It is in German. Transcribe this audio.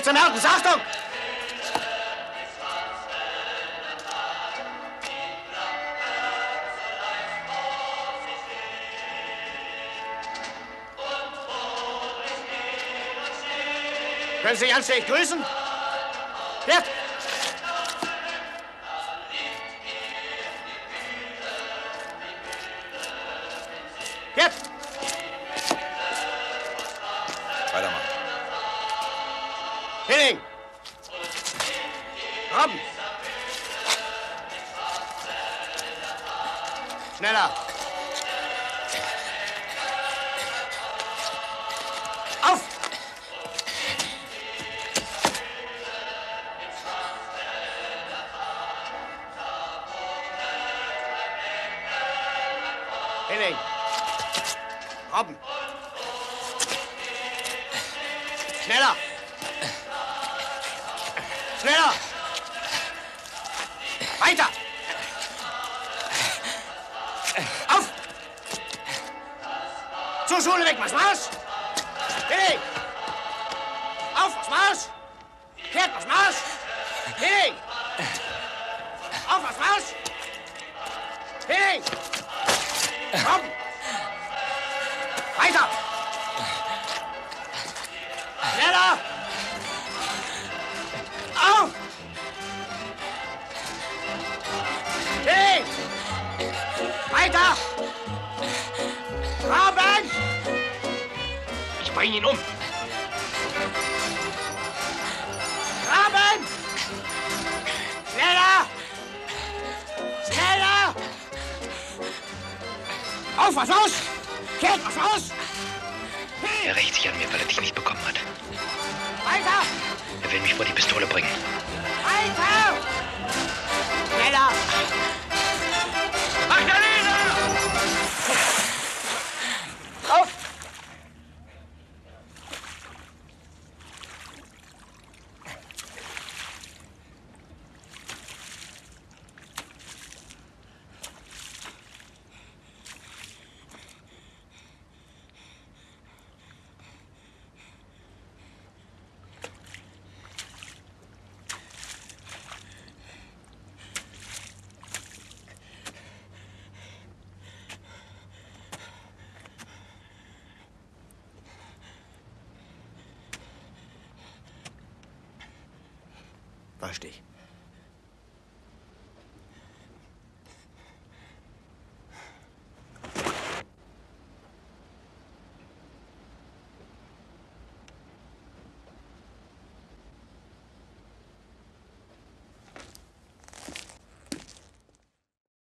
Schütze Mertens, Achtung! Können Sie sich anständig grüßen? Wert! Wert! Weitermachen. Henning! Robben! Schneller! Robben. Schneller! Schneller! Weiter! Auf! Zur Schule weg, was machst? Hey! Auf, was machst? Kehrt, was machst? Hey! Auf, was machst? Hey! Robben! Weiter! Schneller! Auf! Hey! Weiter! Robben! Ich bringe ihn um! Robben! Schneller! Schneller! Auf, was aus! Geht was aus! Er rächt sich an mir, weil er dich nicht bekommen hat. Weiter! Er will mich vor die Pistole bringen. Weiter! Schneller! Magdalena! Auf! Verstehe ich.